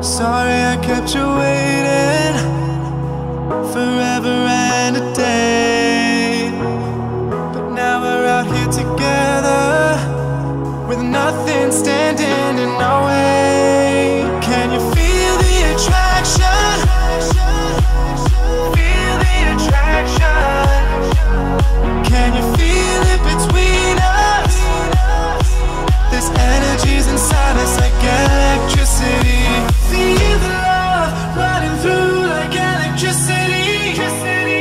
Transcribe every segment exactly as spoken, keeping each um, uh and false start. Sorry I kept you waiting forever and a day, but now we're out here together with nothing standing in our way. Can you feel the attraction? Feel the attraction. Can you feel it between us? This energy's inside us like electricity. Feel the love running through like electricity. Feel the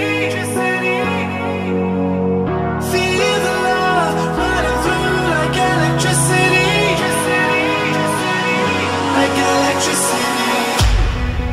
love running through like electricity. Like electricity. Electricity.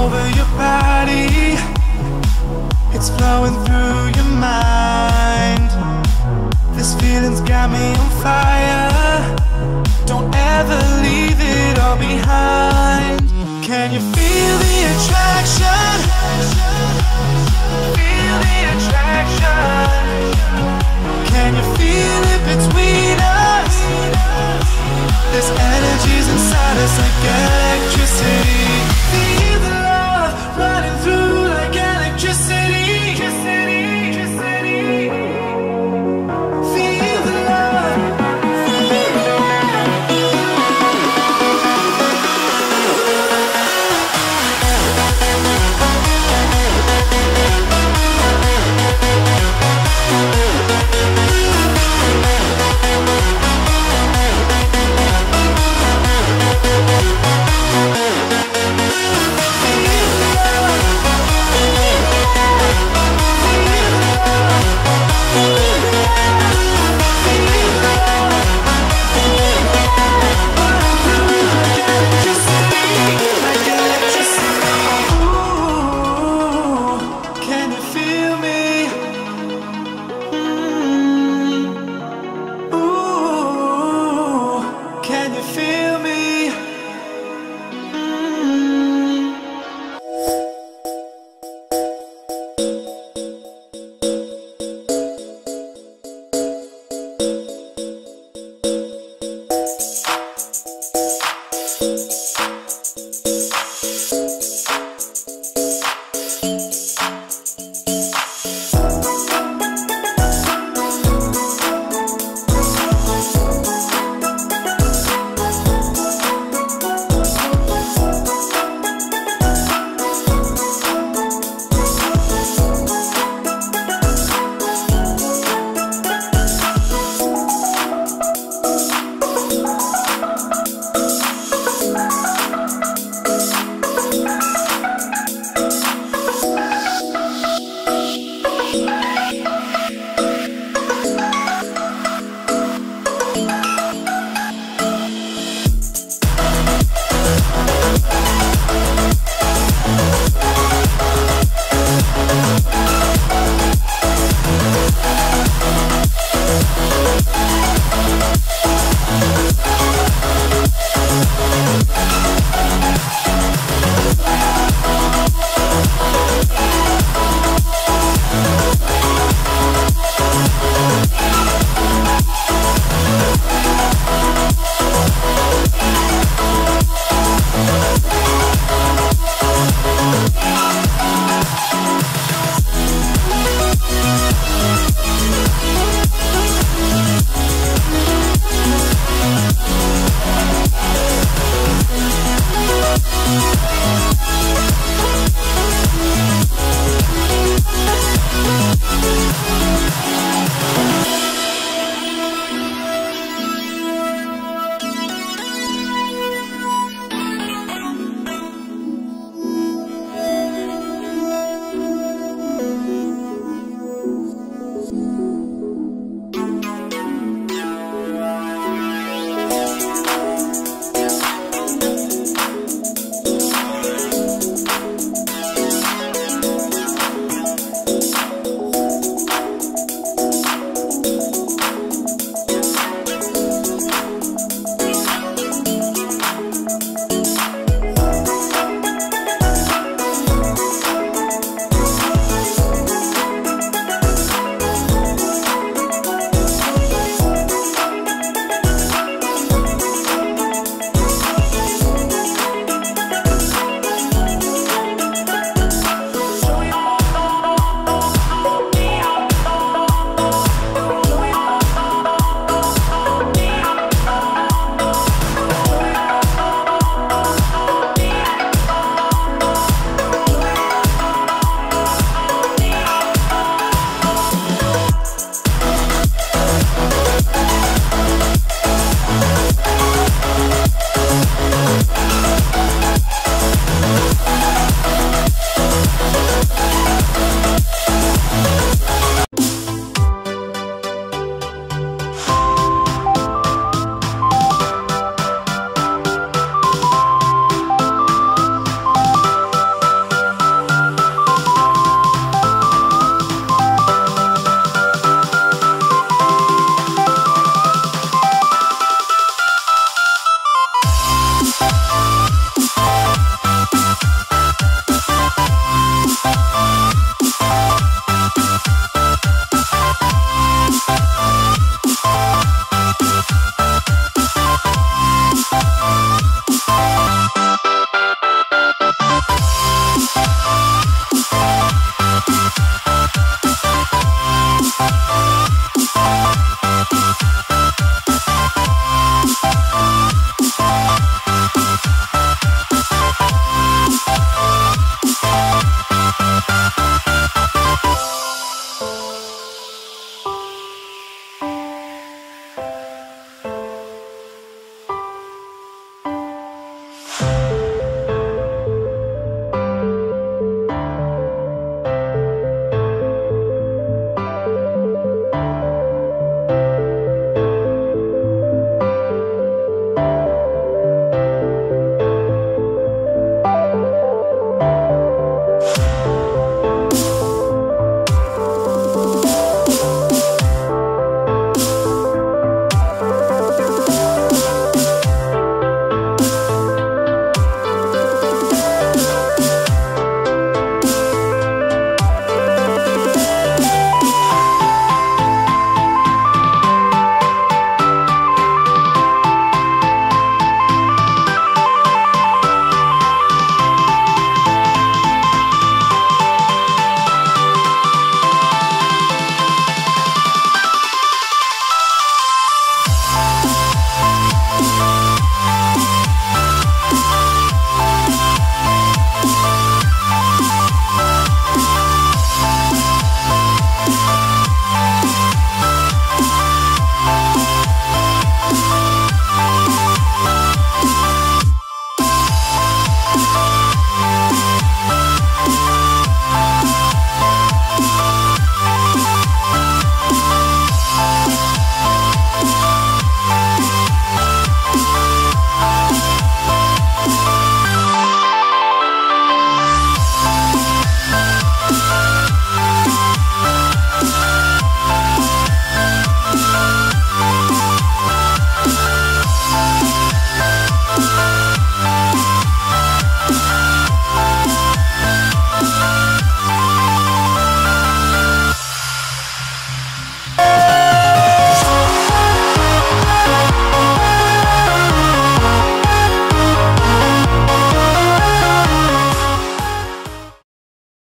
Over your body, it's flowing through your mind. This feeling's got me on fire. Don't ever leave it all behind. Can you feel the attraction? Feel the attraction. Can you feel it between us? This energy's inside us like electricity. Feel me.